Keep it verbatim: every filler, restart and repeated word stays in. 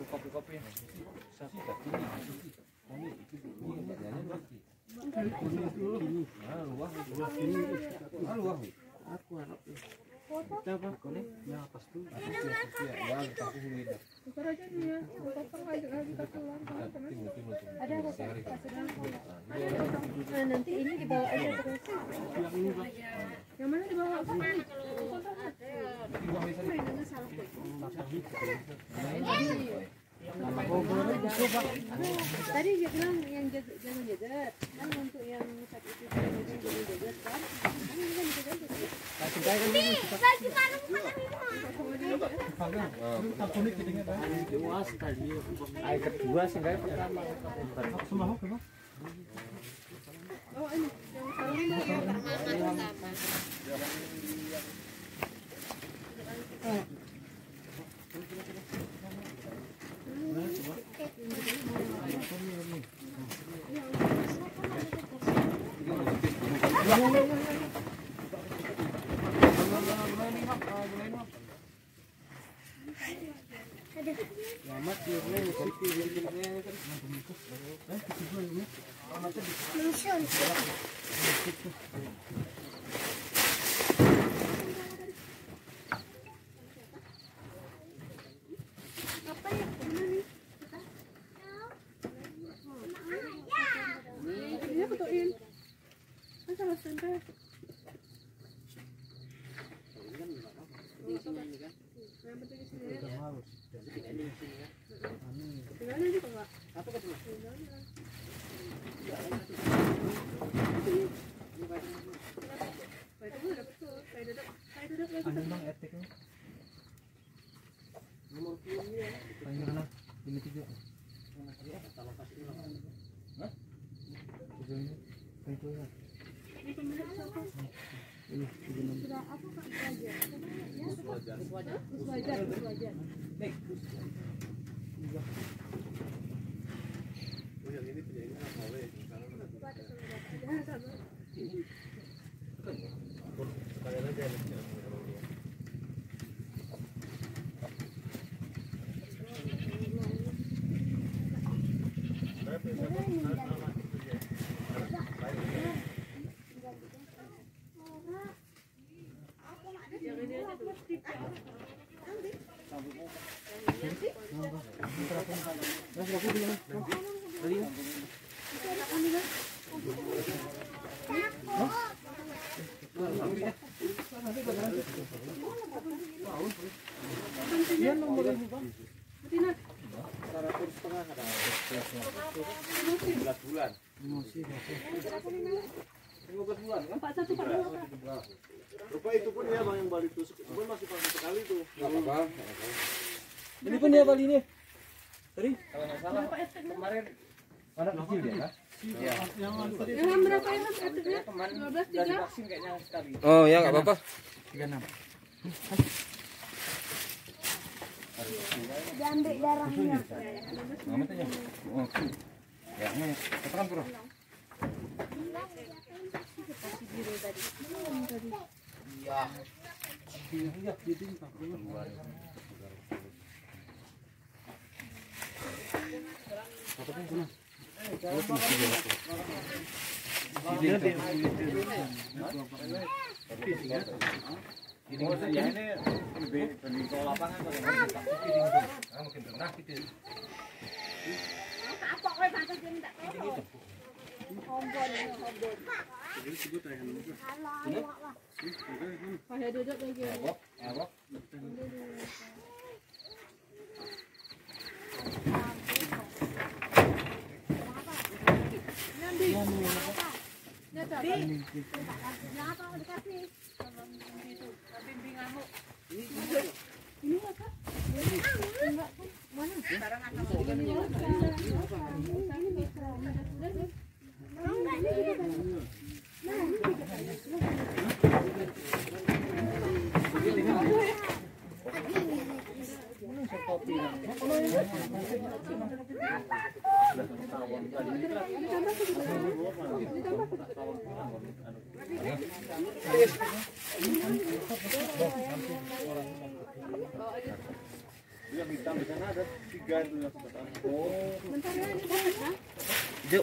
Kopi-kopi satu nanti ini dibawa aja terus. Yang mana dibawa? Tadi dia bilang yang jangan jadat kan untuk yang saat itu jangan jadat kan oh ya nggak apa-apa tiga puluh enam diambil darahnya Hitam di sana ada tiga. Oh. Bentar ya,